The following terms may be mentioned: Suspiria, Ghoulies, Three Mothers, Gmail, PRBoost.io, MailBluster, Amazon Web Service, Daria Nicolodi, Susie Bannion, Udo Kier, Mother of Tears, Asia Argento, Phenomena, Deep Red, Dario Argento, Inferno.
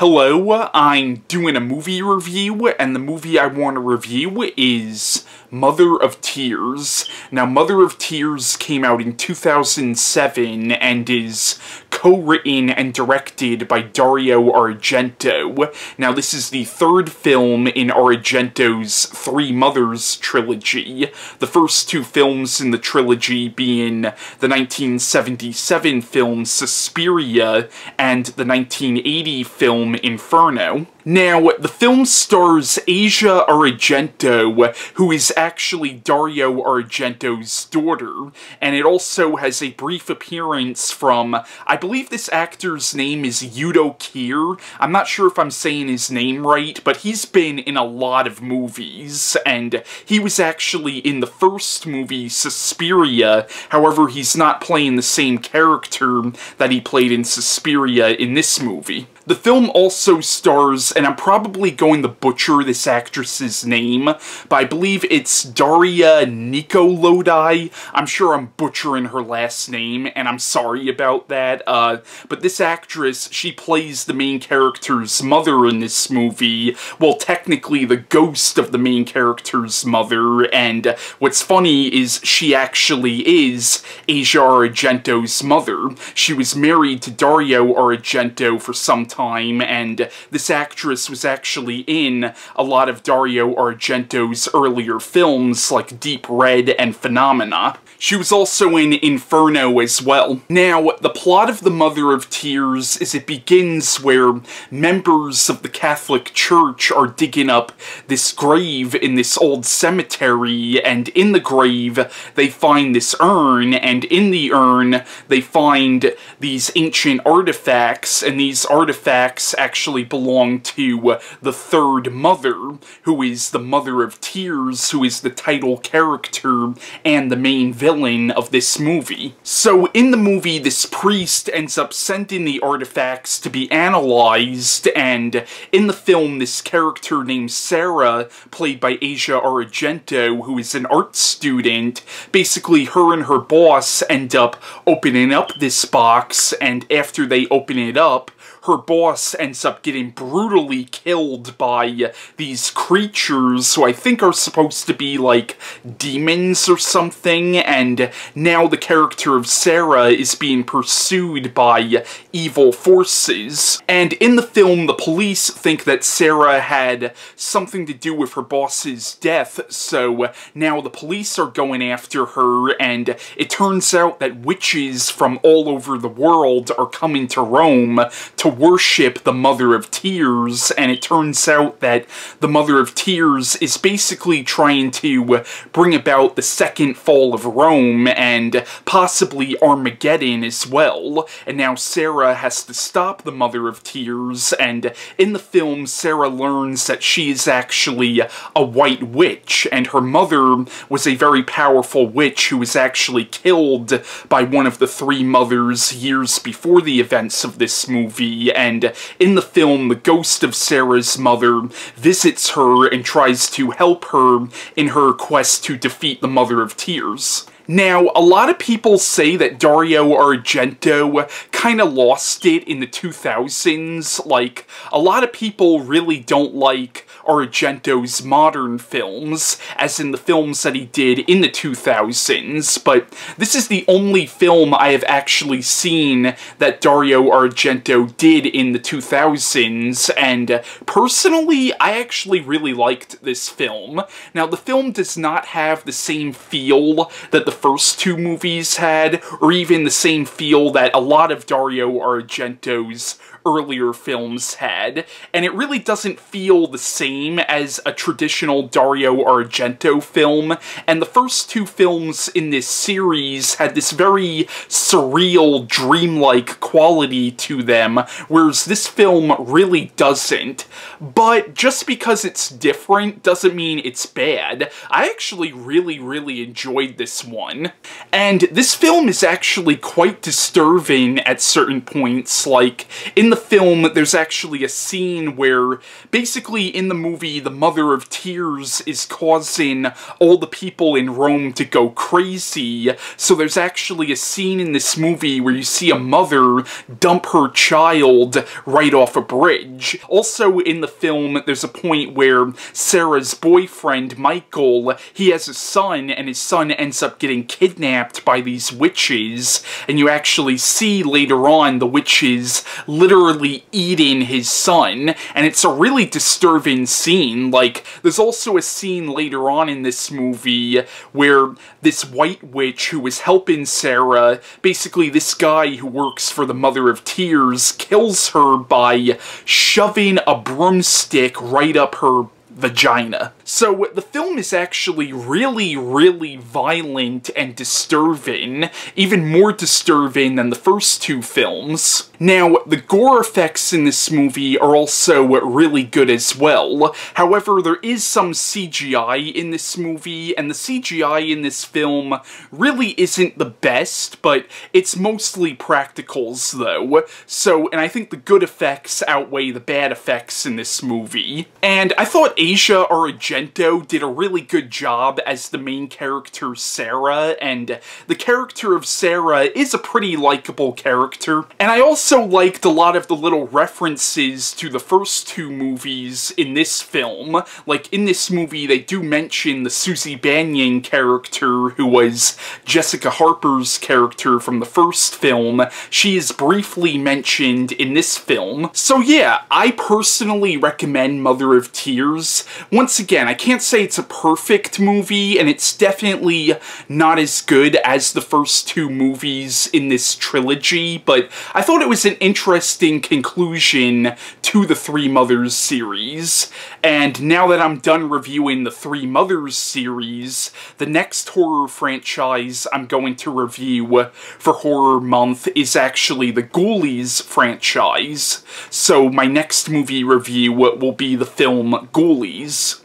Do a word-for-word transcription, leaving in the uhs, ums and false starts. Hello, I'm doing a movie review, and the movie I want to review is Mother of Tears. Now, Mother of Tears came out in two thousand seven and is co-written and directed by Dario Argento. Now, this is the third film in Argento's Three Mothers trilogy, the first two films in the trilogy being the nineteen seventy-seven film Suspiria and the nineteen eighty film Inferno. Now, the film stars Asia Argento, who is actually Dario Argento's daughter, and it also has a brief appearance from, I believe this actor's name is Udo Kier. I'm not sure if I'm saying his name right, but he's been in a lot of movies, and he was actually in the first movie, Suspiria. However, he's not playing the same character that he played in Suspiria in this movie. The film also stars, and I'm probably going to butcher this actress's name, but I believe it's Daria Nicolodi. I'm sure I'm butchering her last name, and I'm sorry about that. Uh, but this actress, she plays the main character's mother in this movie. Well, technically the ghost of the main character's mother, and what's funny is she actually is Asia Argento's mother. She was married to Dario Argento for some time. time, and this actress was actually in a lot of Dario Argento's earlier films like Deep Red and Phenomena. She was also in Inferno as well. Now, the plot of The Mother of Tears is it begins where members of the Catholic Church are digging up this grave in this old cemetery, and in the grave they find this urn, and in the urn they find these ancient artifacts, and these artifacts Artifacts actually belong to the third mother, who is the Mother of Tears, who is the title character and the main villain of this movie. So in the movie, this priest ends up sending the artifacts to be analyzed, and in the film, this character named Sarah, played by Asia Argento, who is an art student, basically her and her boss end up opening up this box, and after they open it up, her boss ends up getting brutally killed by these creatures who I think are supposed to be like demons or something, and now the character of Sarah is being pursued by evil forces. And in the film, the police think that Sarah had something to do with her boss's death, so now the police are going after her, and it turns out that witches from all over the world are coming to Rome to worship the Mother of Tears, and it turns out that the Mother of Tears is basically trying to bring about the second fall of Rome, and possibly Armageddon as well, and now Sarah has to stop the Mother of Tears, and in the film, Sarah learns that she is actually a white witch, and her mother was a very powerful witch who was actually killed by one of the three mothers years before the events of this movie. And in the film, the ghost of Sarah's mother visits her and tries to help her in her quest to defeat the Mother of Tears. Now, a lot of people say that Dario Argento kind of lost it in the two thousands. Like, a lot of people really don't like Argento's modern films, as in the films that he did in the two thousands, but this is the only film I have actually seen that Dario Argento did in the two thousands, and personally, I actually really liked this film. Now, the film does not have the same feel that the first two movies had, or even the same feel that a lot of Dario Argento's earlier films had, and it really doesn't feel the same as a traditional Dario Argento film, and the first two films in this series had this very surreal, dreamlike quality to them, whereas this film really doesn't. But just because it's different doesn't mean it's bad. I actually really, really enjoyed this one. And this film is actually quite disturbing at certain points, like in in the film, there's actually a scene where, basically in the movie, the Mother of Tears is causing all the people in Rome to go crazy. So there's actually a scene in this movie where you see a mother dump her child right off a bridge. Also in the film, there's a point where Sarah's boyfriend, Michael, he has a son, and his son ends up getting kidnapped by these witches, and you actually see later on the witches literally eating his son, and it's a really disturbing scene. Like, there's also a scene later on in this movie where this white witch who was helping Sarah, basically this guy who works for the Mother of Tears, kills her by shoving a broomstick right up her vagina. So the film is actually really, really violent and disturbing, even more disturbing than the first two films. Now, the gore effects in this movie are also really good as well. However, there is some C G I in this movie, and the C G I in this film really isn't the best, but it's mostly practicals, though. So, and I think the good effects outweigh the bad effects in this movie. And I thought Asia Argento did a really good job as the main character Sarah, and the character of Sarah is a pretty likable character. And I also liked a lot of the little references to the first two movies in this film. Like, in this movie they do mention the Susie Bannion character, who was Jessica Harper's character from the first film. She is briefly mentioned in this film. So yeah, I personally recommend Mother of Tears. Once again, I can't say it's a perfect movie, and it's definitely not as good as the first two movies in this trilogy, but I thought it was an interesting conclusion to the Three Mothers series. And now that I'm done reviewing the Three Mothers series, the next horror franchise I'm going to review for Horror Month is actually the Ghoulies franchise. So my next movie review will be the film Ghoulies.